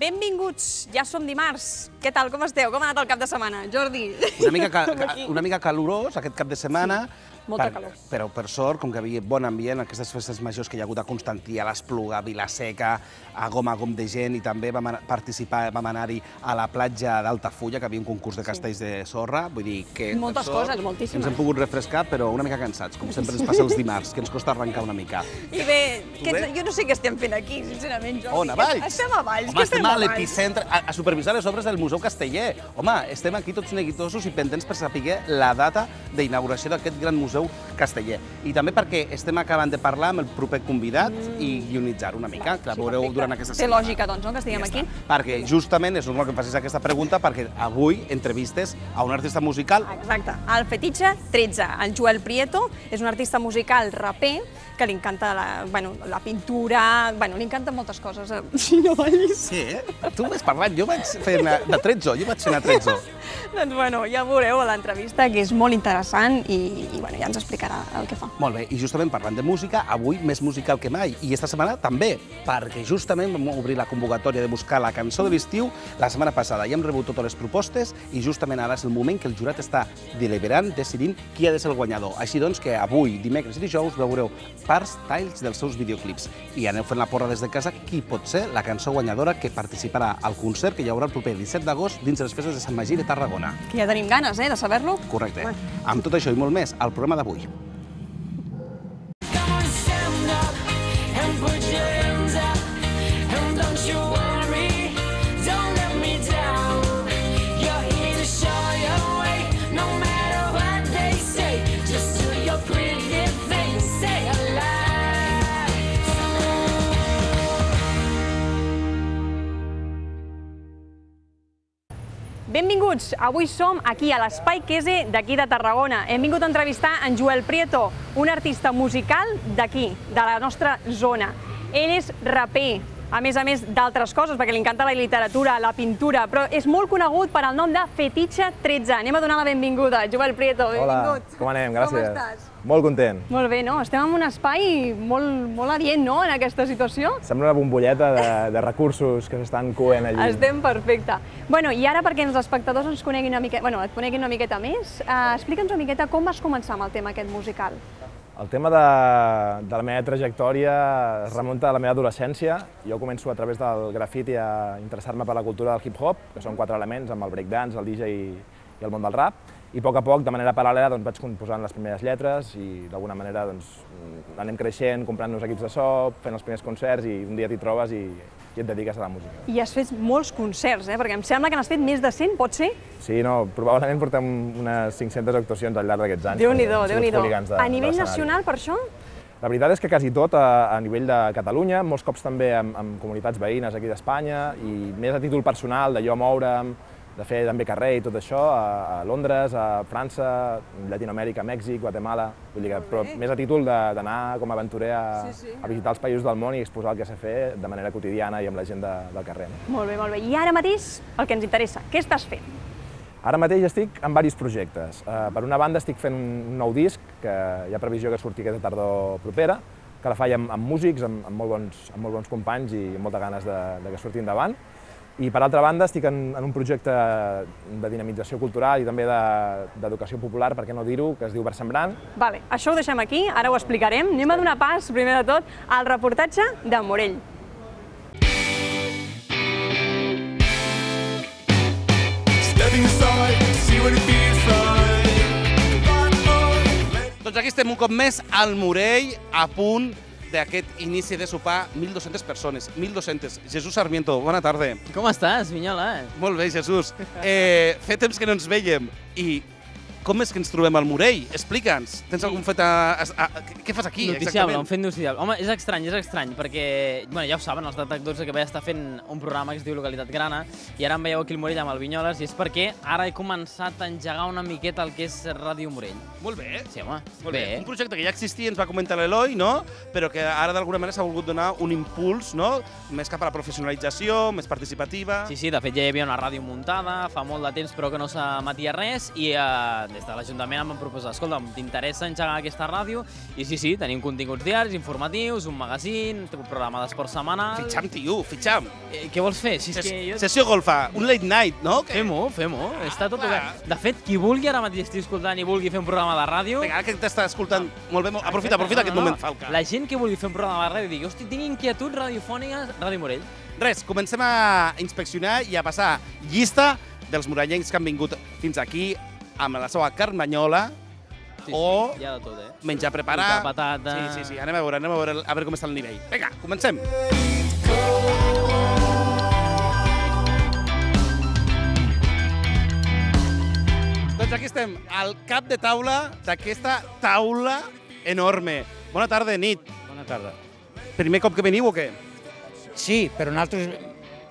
Benvinguts, ja som dimarts. Què tal, com esteu? Com ha anat el cap de setmana, Jordi? Una mica calorós aquest cap de setmana. Molta calor. Però, per sort, com que hi havia bon ambient, aquestes festes majors que hi ha hagut a Constantí, a l'Espluga, a Vila-seca, a gom de gent, i també vam participar, vam anar-hi a la platja d'Altafulla, que hi havia un concurs de castells de sorra, vull dir que... Moltes coses, moltíssimes. Ens hem pogut refrescar, però una mica cansats, com sempre ens passa els dimarts, que ens costa arrencar una mica. I bé, jo no sé què estem fent aquí, sincerament, Jordi. On, a Valls? Estem a Valls, que estem a l'epicentre, a supervisar les obres del Museu Casteller. Home, estem aquí tots neguitosos i pendents per saber la data d'inauguració d'aquest gran museu Casteller. I també perquè estem acabant de parlar amb el proper convidat i guionitzar una mica, que la veureu durant aquesta setmana. Té lògica, doncs, que estiguem aquí. Perquè justament és normal que em facis aquesta pregunta perquè avui entrevistes a un artista musical. Exacte, el Fetitxe 13, el Joel Prieto, és un artista musical raper que li encanta la pintura, li encanten moltes coses. Si no ballis... Sí, tu m'has parlat, jo vaig fer de trezzo, jo vaig fer de trezzo. Doncs bueno, ja veureu a l'entrevista, que és molt interessant i ja ens explicarà el que fa. Molt bé, i justament parlant de música, avui més musical que mai, i esta setmana també, perquè justament vam obrir la convocatòria de buscar la cançó de l'estiu la setmana passada, i hem rebut totes les propostes, i justament ara és el moment que el jurat està deliberant, decidint qui ha de ser el guanyador. Així doncs que avui, dimecres i dijous, veureu parts, talls dels seus videoclips, i aneu fent la porra des de casa qui pot ser la cançó guanyadora que participarà al concert que hi haurà el proper 17 d'agost dins de les festes de Sant Magí de Tarragona. Que ja tenim ganes, de saber-lo. Correcte. Amb tot això i molt més, al programa d'avui. Benvinguts! Avui som aquí a l'Espai Quese d'aquí de Tarragona. Hem vingut a entrevistar en Joel Prieto, un artista musical d'aquí, de la nostra zona. Ell és raper, a més d'altres coses, perquè li encanta la literatura, la pintura, però és molt conegut per el nom de Fetitxe 13. Anem a donar la benvinguda. Joel Prieto, benvingut. Hola, com anem? Gràcies. Com estàs? Molt content. Molt bé, no? Estem en un espai molt adient, no?, en aquesta situació. Sembla una bombolleta de recursos que s'estan coent allà. Estem perfecte. Bueno, i ara perquè els espectadors ens coneguin una miqueta... Bueno, et coneguin una miqueta més, explica'ns una miqueta com vas començar amb el tema aquest musical. El tema de la meva trajectòria es remunta a la meva adolescència. Jo començo a través del grafiti a interessar-me per la cultura del hip-hop, que són quatre elements, amb el breakdance, el DJ i el món del rap. I a poc, de manera paral·lela, vaig composant les primeres lletres i d'alguna manera anem creixent, comprant-nos equips de so, fent els primers concerts i un dia t'hi trobes i et dediques a la música. I has fet molts concerts, perquè em sembla que n'has fet més de 100, pot ser? Sí, no, probablement portem unes 500 actuacions al llarg d'aquests anys. Déu-n'hi-do, Déu-n'hi-do. A nivell nacional, per això? La veritat és que quasi tot a nivell de Catalunya, molts cops també amb comunitats veïnes aquí d'Espanya i més a títol personal, d'allò a moure'm, de fer també carrer i tot això, a Londres, a França, Llatinoamèrica, Mèxic, Guatemala... Vull dir que més a títol d'anar com a aventurer a visitar els països del món i exposar el que s'ha fet de manera quotidiana i amb la gent del carrer. Molt bé, molt bé. I ara mateix el que ens interessa, què estàs fent? Ara mateix estic en diversos projectes. Per una banda estic fent un nou disc, que hi ha previsió que surti aquesta tardor propera, que la faig amb músics, amb molt bons companys i amb moltes ganes que surti endavant. I, per altra banda, estic en un projecte de dinamització cultural i també d'educació popular, per què no dir-ho, que es diu Barsembrant. Vale, això ho deixem aquí, ara ho explicarem. Anem a donar pas, primer de tot, al reportatge de Morell. Doncs aquí estem un cop més al Morell, a punt d'aquest inici de sopar, 1.200 persones, 1.200. Jesús Sarmiento, bona tarda. Com estàs, Vinyoles? Molt bé, Jesús. Fa temps que no ens veiem. I com és que ens trobem al Morell? Explica'ns. Tens algun fet a... Què fas aquí, exactament? Noticiable, un fet noticiable. Home, és estrany, perquè... Bueno, ja ho saben, els TAC12, que vaig estar fent un programa que es diu Localitat Grana, i ara em veieu aquí al Morell amb el Vinyoles, i és perquè ara he començat a engegar una miqueta el que és Ràdio Morell. Molt bé. Sí, home. Molt bé. Un projecte que ja existia, ens va comentar l'Eloi, no? Però que ara d'alguna manera s'ha volgut donar un impuls, no? Més cap a la professionalització, més participativa... Sí, de fet ja hi havia una ràdio muntada fa molt de temps, però que no s'emetia res, i des de l'Ajuntament em van proposar, escolta'm, t'interessa engegar aquesta ràdio? I sí, tenim continguts diaris, informatius, un magazín, un programa d'esport setmanal... Fitxam, tio, fitxam! Què vols fer? Sessió golfa, un late night, no? Fem-ho, fem-ho, està tot obert. De fet, qui vulgui ara mateix estar escoltant i vulgui fer un programa de ràdio... Vinga, ara que t'està escoltant molt bé, aprofita aquest moment, Falca. La gent que vulgui fer un programa de ràdio digui, hosti, tinc inquietuds radiofòniques, Ràdio Morell. Res, comencem a inspeccionar i a passar llista dels morellencs que han vingut fins aquí amb la seva carmanyola o menjar preparat. Sí, anem a veure com està el nivell. Vinga, comencem! Doncs aquí estem, al cap de taula d'aquesta taula enorme. Bona tarda, nit. Bona tarda. Primer cop que veniu o què? Sí, però nosaltres...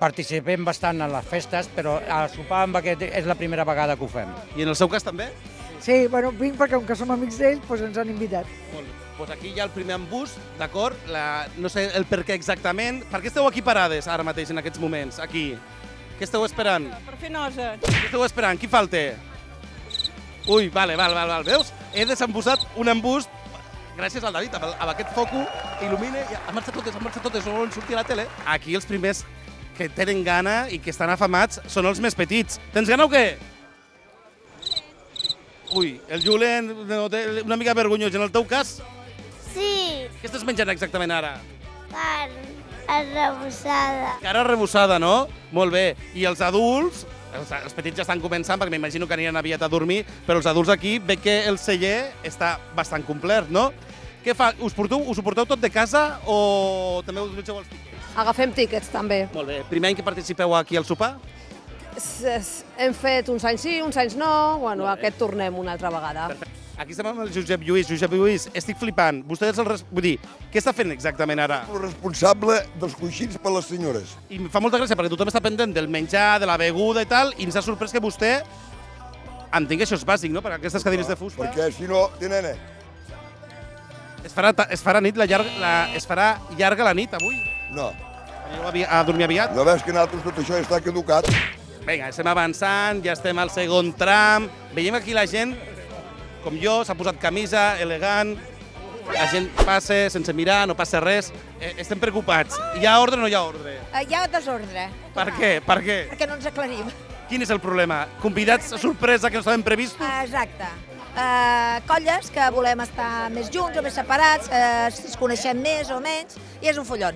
participem bastant a les festes, però a sopar amb aquest és la primera vegada que ho fem. I en el seu cas també? Sí, bueno, vinc perquè com que som amics d'ells, doncs ens han invitat. Molt bé. Doncs aquí hi ha el primer embús, d'acord? No sé el per què exactament. Per què esteu aquí parades ara mateix, en aquests moments, aquí? Què esteu esperant? Per fer noces. Què esteu esperant? Qui falta? Ui, vale, veus? He desembussat un embús gràcies al David, amb aquest foco, il·lumina, han marxat totes, no volen sortir a la tele. Aquí els primers que tenen gana i que estan afamats són els més petits. Tens gana o què? Ui, el Julen té una mica vergonyós. En el teu cas? Sí. Què estàs menjant exactament ara? Carn arrebossada. Carn arrebossada, no? Molt bé. I els adults, els petits ja estan començant perquè m'imagino que aniran aviat a dormir, però els adults aquí veig que el celler està bastant complet, no? Què fa? Us ho porteu tot de casa o també us dutxeu els tiquets? Agafem tiquets, també. Molt bé. Primer any que participeu aquí al sopar? Hem fet uns anys sí, uns anys no. Bueno, aquest tornem una altra vegada. Aquí estem amb el Josep Lluís. Josep Lluís, estic flipant. Vostè és el... Vull dir, què està fent exactament ara? El responsable dels coixins per les senyores. I em fa molta gràcia perquè tothom està pendent del menjar, de la beguda i tal, i ens ha sorprès que vostè... Entenc que això és bàsic, no? Per aquestes cadires de fusta. Perquè si no, té nena. Es farà llarga la nit avui. No. Veniu a dormir aviat? No veus que nosaltres tot això està caducat? Vinga, estem avançant, ja estem al segon tram. Veiem aquí la gent, com jo, s'ha posat camisa, elegant. La gent passa sense mirar, no passa res. Estem preocupats. Hi ha ordre o no hi ha ordre? Hi ha desordre. Per què? Per què? Perquè no ens aclarim. Quin és el problema? Convidats a sorpresa que no s'havien previstos? Exacte. Colles que volem estar més junts o més separats, si ens coneixem més o menys, i és un follon.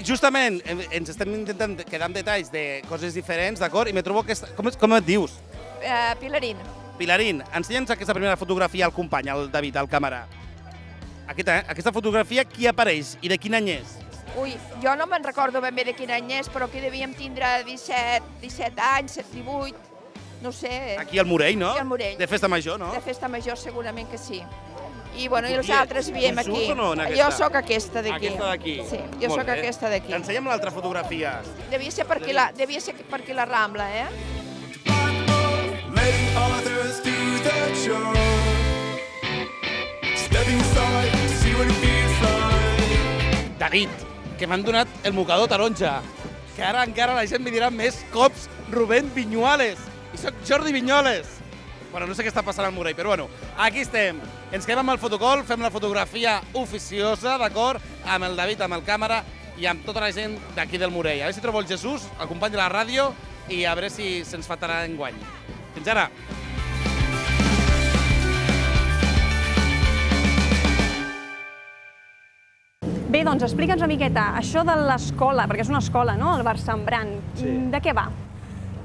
Justament, ens estem intentant quedar amb detalls de coses diferents, d'acord? I me trobo aquesta... Com et dius? Pilarín. Pilarín, ensenya'ns aquesta primera fotografia al company, al David, al càmera. Aquesta fotografia, qui apareix i de quin any és? Ui, jo no me'n recordo ben bé de quin any és, però aquí devíem tindre 17 anys, 18... No sé... Aquí al Morell, no? Aquí al Morell. De festa major, no? De festa major, segurament que sí. I bueno, i els altres veiem aquí. Jo sóc aquesta d'aquí. Aquesta d'aquí. Sí, jo sóc aquesta d'aquí. Ensenya'm l'altra fotografia. Devia ser per aquí la Rambla, eh? David, que m'han donat el mocador taronja, que ara encara la gent m'hi dirà més cops Jordi Vinyoles. I soc Jordi Vinyoles. Bueno, no sé què està passant al Morell, però bueno, aquí estem. Ens quedem amb el fotocol, fem la fotografia oficiosa, d'acord? Amb el David, amb el càmera i amb tota la gent d'aquí del Morell. A veure si trobo el Jesús, el company de la ràdio, i a veure si se'ns fa tant enguany. Fins ara. Bé, doncs explica'ns una miqueta això de l'escola, perquè és una escola, no?, el Barsembrant. De què va?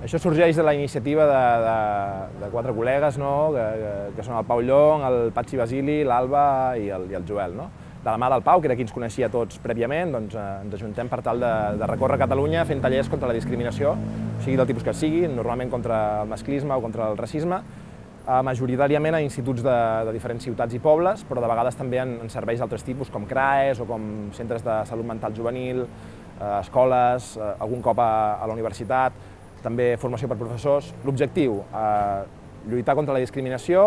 Això sorgeix de la iniciativa de quatre col·legues, que són el Pau Llong, el Patxi Basili, l'Alba i el Joel. De la mà del Pau, que era qui ens coneixia tots prèviament, ens ajuntem per tal de recórrer Catalunya fent tallers contra la discriminació, sigui del tipus que sigui, normalment contra el masclisme o contra el racisme, majoritàriament a instituts de diferents ciutats i pobles, però de vegades també en serveis d'altres tipus, com CRAES o com centres de salut mental juvenil, escoles, algun cop a la universitat, també formació per professors. L'objectiu, lluitar contra la discriminació,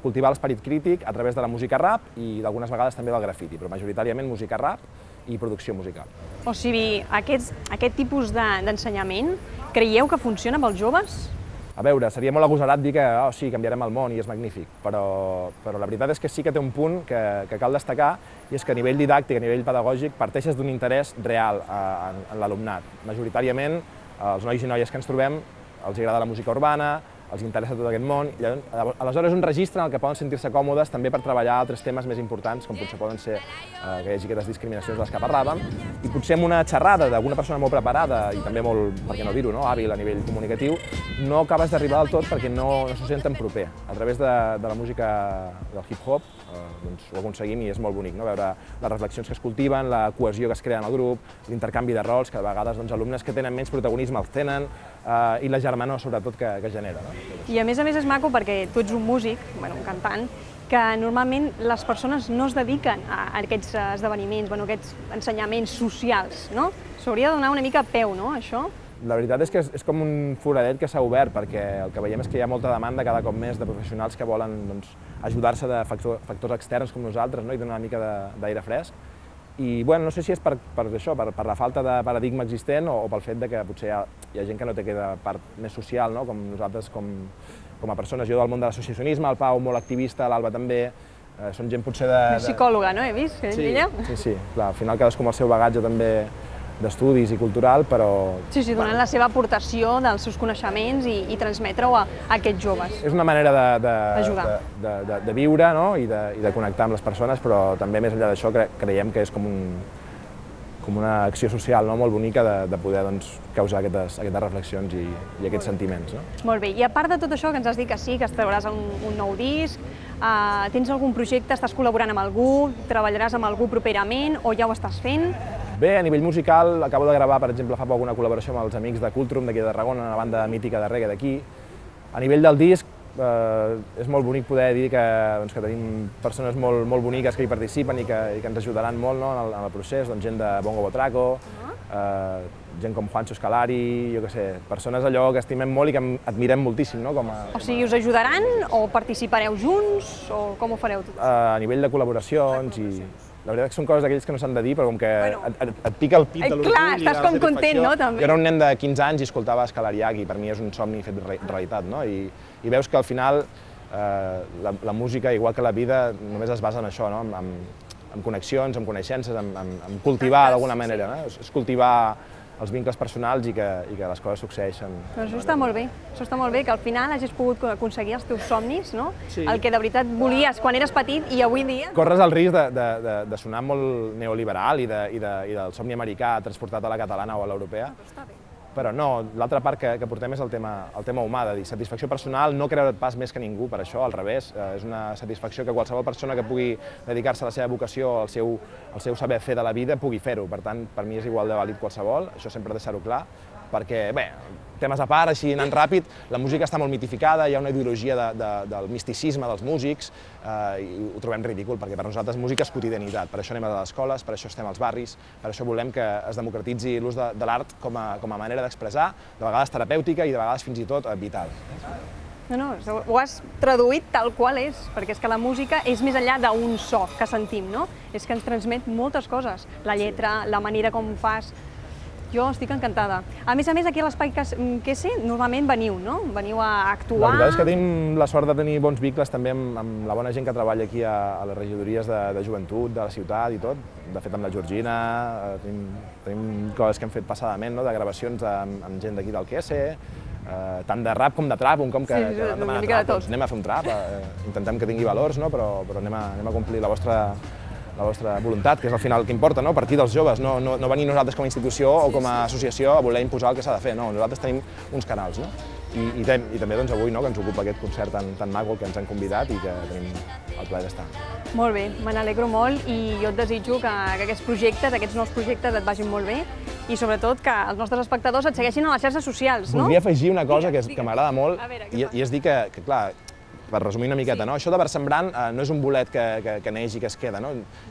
cultivar l'esperit crític a través de la música rap i d'algunes vegades també del grafiti, però majoritàriament música rap i producció musical. O sigui, aquest tipus d'ensenyament creieu que funciona pels joves? A veure, seria molt agosarat dir que sí, canviarem el món i és magnífic, però la veritat és que sí que té un punt que cal destacar, i és que a nivell didàctic, a nivell pedagògic, parteixes d'un interès real en l'alumnat. Majoritàriament, els nois i noies que ens trobem els agrada la música urbana, els interessa tot aquest món, i aleshores un registre en el que poden sentir-se còmodes també per treballar altres temes més importants, com potser poden ser que hi hagi aquestes discriminacions de les que parlàvem, i potser amb una xerrada d'alguna persona molt preparada i també molt, per què no dir-ho, hàbil a nivell comunicatiu, no acabes d'arribar del tot perquè no s'ho senten proper. A través de la música del hip-hop ho aconseguim i és molt bonic, veure les reflexions que es cultiven, la cohesió que es crea en el grup, l'intercanvi de rols, que de vegades alumnes que tenen menys protagonisme els tenen, i la germanor, sobretot, que genera. I a més és maco perquè tu ets un músic, un cantant, que normalment les persones no es dediquen a aquests esdeveniments, a aquests ensenyaments socials, no? S'hauria de donar una mica peu, no, això? La veritat és que és com un foradet que s'ha obert, perquè el que veiem és que hi ha molta demanda cada cop més de professionals que volen ajudar-se de factors externs com nosaltres i donar una mica d'aire fresc. I no sé si és per això, per la falta de paradigma existent o pel fet que potser hi ha gent que no té aquesta part més social, com nosaltres com a persones. Jo del món de l'associacionisme, el Pau molt activista, l'Alba també, són gent potser de... Psicòloga, no? He vist? Sí, sí, clar, al final cadascú amb el seu bagatge també d'estudis i cultural, però... Sí, donant la seva aportació dels seus coneixements i transmetre-ho a aquests joves. És una manera de viure i de connectar amb les persones, però també més enllà d'això creiem que és com una acció social molt bonica de poder causar aquestes reflexions i aquests sentiments. Molt bé, i a part de tot això que ens has dit que sí, que trauràs un nou disc, tens algun projecte, estàs col·laborant amb algú, treballaràs amb algú properament o ja ho estàs fent? Bé, a nivell musical, acabo de gravar, per exemple, fa poc una col·laboració amb els amics de Cultroom, d'aquí de Tarragona, una banda mítica de reggae d'aquí. A nivell del disc, és molt bonic poder dir que tenim persones molt boniques que hi participen i que ens ajudaran molt en el procés, gent de Bongo Botraco, gent com Juanjo Escalari, jo què sé, persones allò que estimem molt i que admirem moltíssim. O sigui, us ajudaran o participareu junts o com ho fareu? A nivell de col·laboracions i... La veritat és que són coses d'aquells que no s'han de dir, però com que et pica el pit de l'orgull... Clar, estàs com content, no, també? Jo era un nen de 15 anys i escoltava Escalariac i per mi és un somni fet realitat, no? I veus que al final la música, igual que la vida, només es basa en això, no? En connexions, en coneixences, en cultivar d'alguna manera, no? És cultivar els vincles personals i que les coses succeeixen. Això està molt bé, que al final hagis pogut aconseguir els teus somnis, no? El que de veritat volies quan eres petit i avui dia... Corres el risc de sonar molt neoliberal i del somni americà transportat a la catalana o a l'europea, però no, l'altra part que portem és el tema humà, de dir, satisfacció personal, no creure't pas més que ningú per això, al revés, és una satisfacció que qualsevol persona que pugui dedicar-se a la seva vocació, al seu saber fer de la vida, pugui fer-ho, per tant, per mi és igual de vàlid qualsevol, això sempre ha de ser-ho clar, perquè, bé, temes a part, així anant ràpid, la música està molt mitificada, hi ha una ideologia del misticisme dels músics, i ho trobem ridícul, perquè per nosaltres música és quotidianitat, per això anem a les escoles, per això estem als barris, per això volem que es democratitzi l'ús de l'art com a manera d'expressar, de vegades terapèutica i de vegades fins i tot vital. No, ho has traduït tal qual és, perquè és que la música és més enllà d'un so que sentim, no? És que ens transmet moltes coses, la lletra, la manera com ho fas. Jo estic encantada. A més, aquí a l'Espai que sé, normalment veniu, no? Veniu a actuar... La veritat és que tenim la sort de tenir bons vincles també amb la bona gent que treballa aquí a les regidories de joventut, de la ciutat i tot. De fet, amb la Georgina, tenim coses que hem fet passadament, de gravacions amb gent d'aquí del QS, tant de rap com de trap, un cop que han demanat rap, doncs anem a fer un trap, intentem que tingui valors, però anem a complir la vostra voluntat, que és al final el que importa, no? Partir dels joves, no venir nosaltres com a institució o com a associació a voler imposar el que s'ha de fer, no, nosaltres tenim uns canals, no? I també doncs avui, no?, que ens ocupa aquest concert tan maco que ens han convidat i que tenim el plaer d'estar. Molt bé, me n'alegro molt i jo et desitjo que aquests nous projectes et vagin molt bé i sobretot que els nostres espectadors et segueixin a les xarxes socials, no? Voldria afegir una cosa que m'agrada molt i és dir que, clar, per resumir una miqueta, això de Barsembrant no és un bolet que neix i que es queda,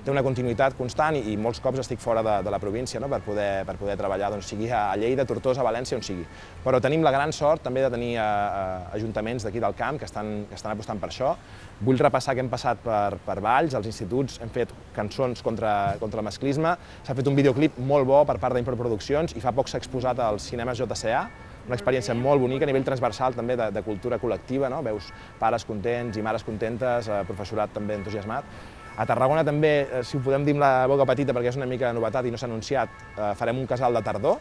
té una continuïtat constant i molts cops estic fora de la província per poder treballar, sigui a Lleida, Tortosa, València, on sigui. Però tenim la gran sort també de tenir ajuntaments d'aquí del camp que estan apostant per això. Vull repassar que hem passat per Valls, als instituts, hem fet cançons contra el masclisme, s'ha fet un videoclip molt bo per part d'Improproduccions i fa poc s'ha exposat als cinemes JCA, una experiència molt bonica a nivell transversal també de cultura col·lectiva, veus pares contents i mares contentes, professorat també entusiasmat. A Tarragona també, si ho podem dir amb la boca petita perquè és una mica novetat i no s'ha anunciat, farem un casal de tardor.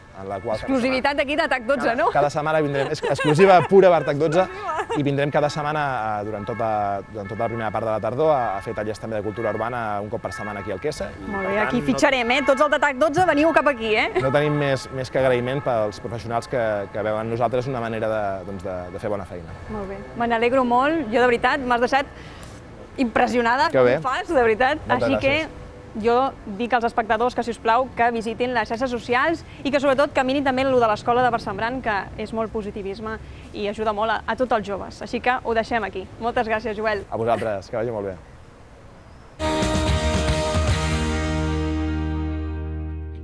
Exclusivitat aquí de TAC12, no? Cada setmana vindrem, exclusiva pura per TAC12, i vindrem cada setmana durant tota la primera part de la tardor a fer tallers també de cultura urbana un cop per setmana aquí al Quesa. Molt bé, aquí fitxarem, tots els de TAC12, veniu cap aquí, eh? No tenim més que agraïment pels professionals que veuen nosaltres una manera de fer bona feina. Molt bé, me n'alegro molt, jo de veritat m'has deixat impressionada, com fas, de veritat. Així que jo dic als espectadors que, si us plau, que visitin les xarxes socials i que, sobretot, que mirin també allò de l'escola de Barsembrant, que és molt positivisme i ajuda molt a tots els joves. Així que ho deixem aquí. Moltes gràcies, Joel. A vosaltres, que vagi molt bé.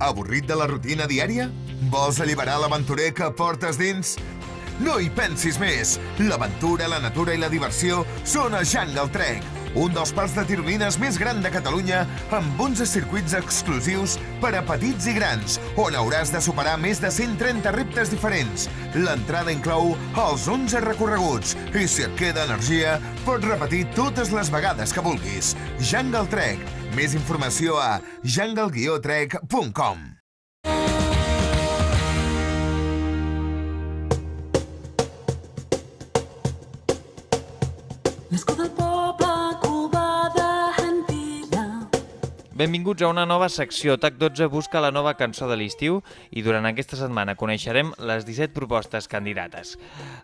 Avorrit de la rutina diària? Vols alliberar l'aventurer que portes dins? No hi pensis més! L'aventura, la natura i la diversió són a Jungle Trek, un dels parcs de tirolines més gran de Catalunya, amb 11 circuits exclusius per a petits i grans, on hauràs de superar més de 130 reptes diferents. L'entrada inclou els 11 recorreguts i, si et queda energia, pots repetir totes les vegades que vulguis. Jungle Trek. Més informació a jungle-trek.com. Benvinguts a una nova secció. TAC12 busca la nova cançó de l'estiu i durant aquesta setmana coneixerem les 17 propostes candidates.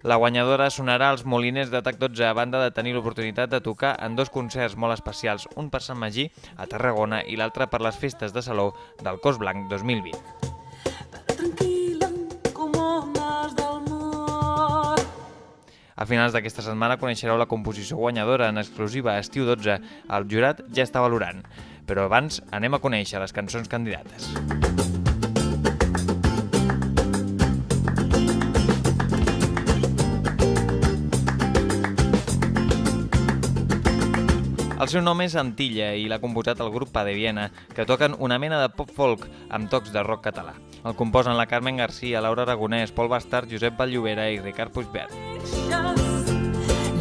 La guanyadora sonarà als Moliners de TAC12 a banda de tenir l'oportunitat de tocar en dos concerts molt especials, un per Sant Magí a Tarragona i l'altre per les festes de Salou del Cos Blanc 2020. A finals d'aquesta setmana coneixereu la composició guanyadora en exclusiva a Estiu 12. El jurat ja està valorant. Però abans anem a conèixer les cançons candidates. El seu nom és Antilla i l'ha composat el grup Pa de Viena, que toquen una mena de pop-folk amb tocs de rock català. El composen la Carmen García, Laura Aragonès, Pol Bastard, Josep Ballovera i Ricard Puigbert. La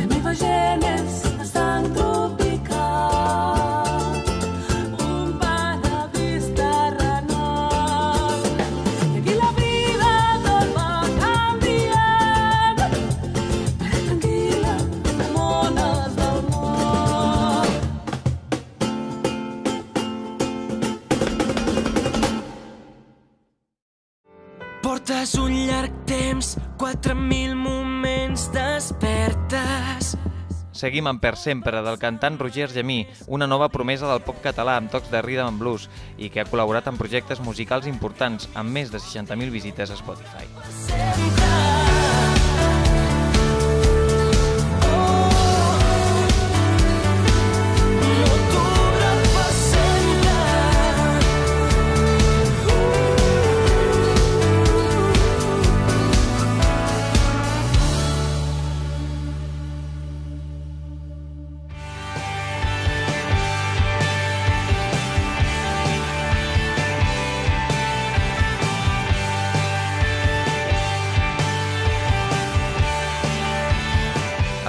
meva gent és de sang tropical. Portes un llarg temps, 4.000 moments despertes. Seguim amb Per Sempre, del cantant Roger Gemí, una nova promesa del pop català amb tocs de rhythm and blues i que ha col·laborat en projectes musicals importants amb més de 60.000 visites a Spotify. Per sempre.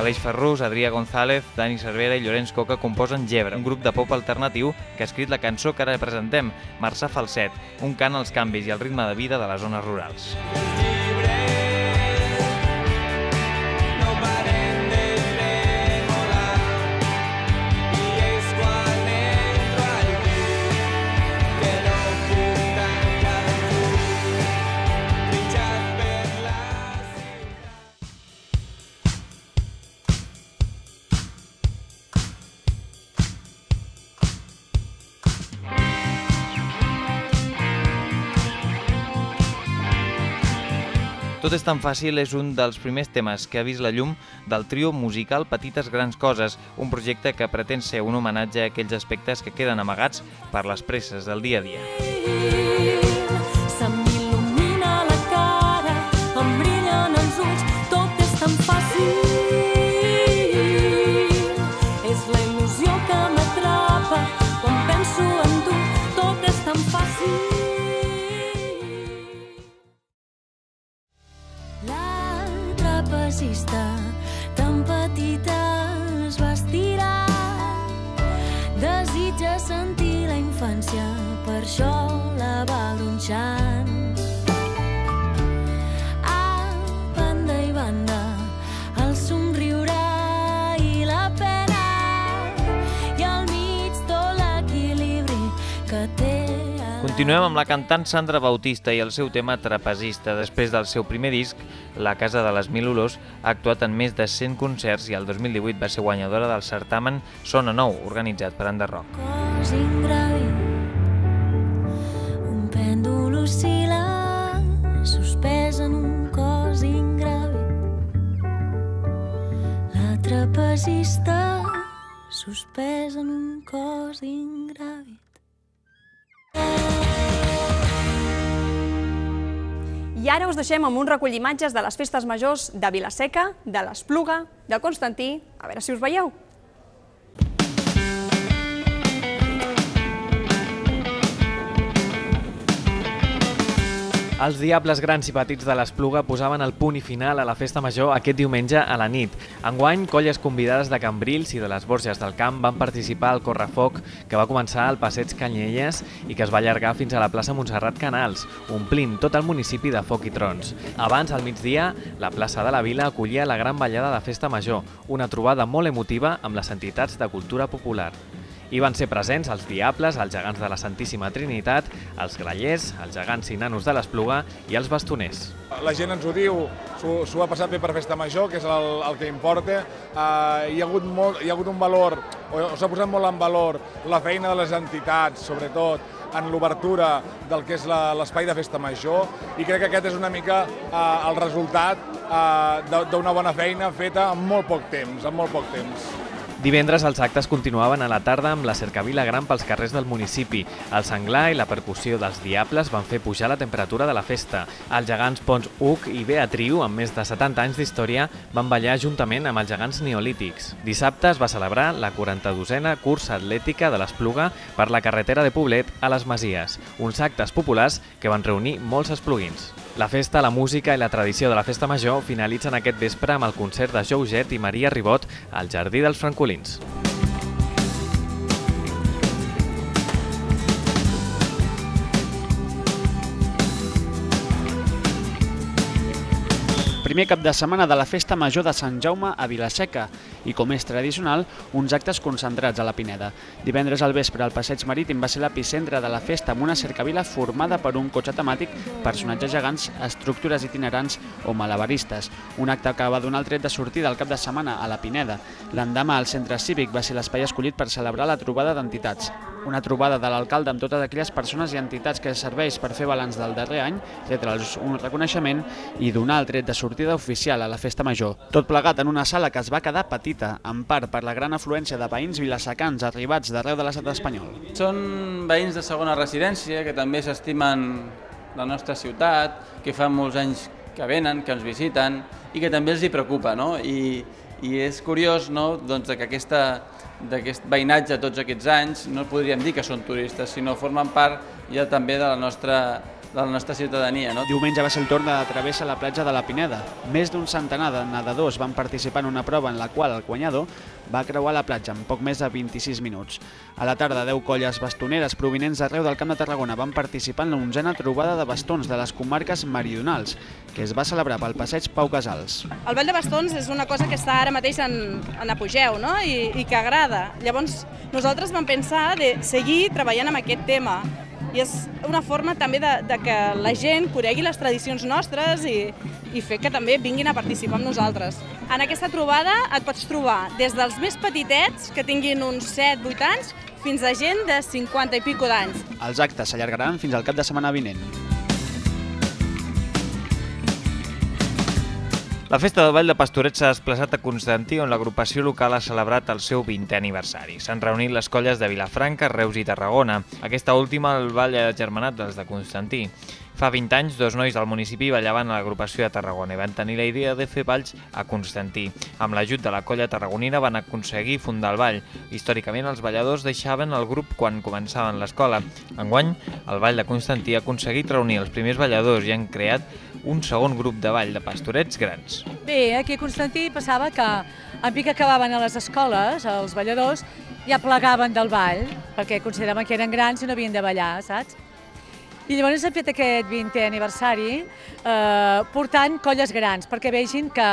Veix Ferrus, Adrià González, Dani Cervera i Llorenç Coca composen Gebre, un grup de pop alternatiu que ha escrit la cançó que ara presentem, Marçà Falset, un cant als canvis i al ritme de vida de les zones rurals. Tot és tan fàcil és un dels primers temes que ha vist la llum del trio musical Petites Grans Coses, un projecte que pretén ser un homenatge a aquells aspectes que queden amagats per les presses del dia a dia. Se m'il·lumina la cara, em brillen els ulls, tot és tan fàcil. És la il·lusió que m'atrapa, quan penso en tu, tot és tan fàcil. velocista, tan petita es va estirar. Desitja sentir la infància, per això la va gronxant. A banda i banda, el somriure i la pena, i al mig tot l'equilibri que té. Continuem amb la cantant Sandra Bautista i el seu tema Trapezista. Després del seu primer disc, La Casa de les Mil Olors, ha actuat en més de 100 concerts i el 2018 va ser guanyadora del certamen Sona Nou, organitzat per Enderrock. Cos ingràvid, un pèndol oscil·la, suspès en un cos ingràvid. La trapezista, suspès en un cos ingràvid. I ara us deixem amb un recull d'imatges de les festes majors de Vila-seca, de l'Espluga, de Constantí, a veure si us veieu. Els diables grans i petits de l'Espluga posaven el punt i final a la festa major aquest diumenge a la nit. Enguany, colles convidades de Cambrils i de les Borges del Camp van participar al correfoc que va començar al passeig Canyelles i que es va allargar fins a la plaça Montserrat Canals, omplint tot el municipi de foc i trons. Abans, al migdia, la plaça de la Vila acollia la gran ballada de festa major, una trobada molt emotiva amb les entitats de cultura popular. Hi van ser presents els diables, els gegants de la Santíssima Trinitat, els grallers, els gegants i nanos de l'Espluga i els bastoners. La gent ens ho diu, s'ho ha passat bé per Festa Major, que és el que importa. Hi ha hagut un valor, o s'ha posat molt en valor, la feina de les entitats, sobretot, en l'obertura del que és l'espai de Festa Major, i crec que aquest és una mica el resultat d'una bona feina feta en molt poc temps, en molt poc temps. Divendres els actes continuaven a la tarda amb la cercavila gran pels carrers del municipi. El senglar i la percussió dels diables van fer pujar la temperatura de la festa. Els gegants Pons Uc i Beatriu, amb més de 70 anys d'història, van ballar juntament amb els gegants neolítics. Dissabte es va celebrar la 42a cursa atlètica de l'Espluga per la carretera de Poblet a les Masies, uns actes populars que van reunir molts espluguins. La festa, la música i la tradició de la Festa Major finalitzen aquest vespre amb el concert de Joget i Maria Ribot al Jardí dels Francolins. Primer cap de setmana de la Festa Major de Sant Jaume a Vila-seca i, com és tradicional, uns actes concentrats a la Pineda. Divendres al vespre el Passeig Marítim va ser l'epicentre de la festa amb una cercavila formada per un cotxe temàtic, personatges gegants, estructures itinerants o malabaristes. Un acte que va donar el tret de sortida al cap de setmana a la Pineda. L'endemà al centre cívic va ser l'espai escollit per celebrar la trobada d'entitats. Una trobada de l'alcalde amb totes aquelles persones i entitats que serveix per fer balanç del darrer any, fer-los un reconeixement i donar el tret de sortida oficial a la Festa Major. Tot plegat en una sala que es va quedar petita, en part per la gran afluència de veïns vilassecans arribats d'arreu de l'estat espanyol. Són veïns de segona residència que també s'estimen la nostra ciutat, que fa molts anys que venen, que ens visiten i que també els hi preocupa. I és curiós que d'aquest veïnatge tots aquests anys no podríem dir que són turistes, sinó formen part ja també de la nostra ciutadania. Diumenge va ser el torn de la travessa a la platja de la Pineda. Més d'un centenar de nedadors van participar en una prova en la qual el guanyador va creuar la platja en poc més de 26 minuts. A la tarda, 10 colles bastoneres provenents d'arreu del Camp de Tarragona van participar en la 11a trobada de bastons de les comarques meridionals, que es va celebrar pel passeig Pau Casals. El ball de bastons és una cosa que està ara mateix en apogeu i que agrada. Llavors, nosaltres vam pensar de seguir treballant amb aquest tema. I és una forma també que la gent conegui les tradicions nostres i fer que també vinguin a participar amb nosaltres. En aquesta trobada et pots trobar des dels més petitets, que tinguin uns 7-8 anys, fins a gent de 50 i pico d'anys. Els actes s'allargaran fins al cap de setmana vinent. La Festa del Vall de Pastoret s'ha desplaçat a Constantí, on l'agrupació local ha celebrat el seu 20è aniversari. S'han reunit les colles de Vilafranca, Reus i Tarragona. Aquesta última el ball agermanat dels de Constantí. Fa 20 anys, dos nois del municipi ballaven a l'agrupació de Tarragona i van tenir la idea de fer balls a Constantí. Amb l'ajut de la colla tarragonina van aconseguir fundar el ball. Històricament, els balladors deixaven el grup quan començaven l'escola. Enguany, el ball de Constantí ha aconseguit reunir els primers balladors i han creat un segon grup de ball de pastorets grans. Bé, aquí a Constantí passava que en pic acabaven a les escoles, els balladors, ja plegaven del ball, perquè consideraven que eren grans i no havien de ballar, saps? I llavors hem fet aquest 20è aniversari portant colles grans, perquè vegin que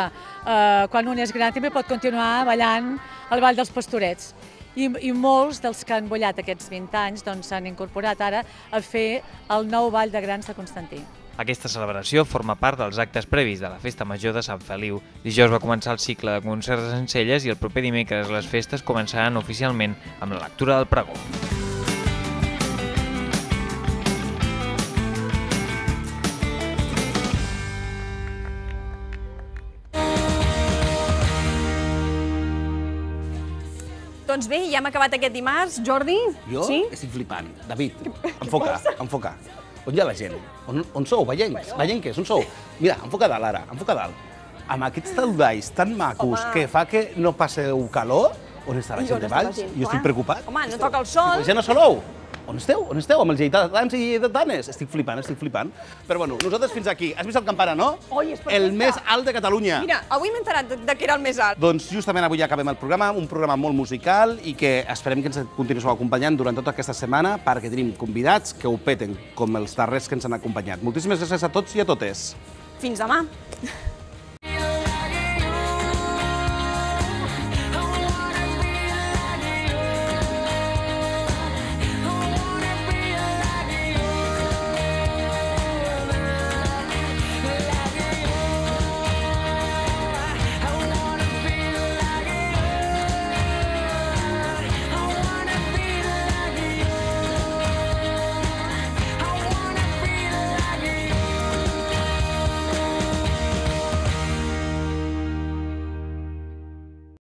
quan un és gran també pot continuar ballant el ball dels pastorets. I molts dels que han ballat aquests 20 anys s'han incorporat ara a fer el nou ball de grans de Constantí. Aquesta celebració forma part dels actes previs de la Festa Major de Sant Feliu. Dijous va començar el cicle de concerts de Sencelles i el proper dimecres les festes començaran oficialment amb la lectura del pregó. Doncs bé, ja hem acabat aquest dimarts. Jordi? Jo estic flipant. David, enfoca. On hi ha la gent? On sou? Vallenques, on sou? Mira, enfoca dalt ara, enfoca dalt. Amb aquests taludalls tan macos que fa que no passeu calor, on està la gent de Valls? Jo estic preocupat. Home, no toca el sol. La gent a Salou. On esteu? On esteu? Amb els lleidatans i lleidatanes? Estic flipant, estic flipant. Però bueno, nosaltres fins aquí. Has vist el campana, no? El més alt de Catalunya. Mira, avui m'he enterat que era el més alt. Doncs justament avui ja acabem el programa, un programa molt musical i que esperem que ens continuïs acompanyant durant tota aquesta setmana perquè tenim convidats que ho peten, com els darrers que ens han acompanyat. Moltíssimes gràcies a tots i a totes. Fins demà.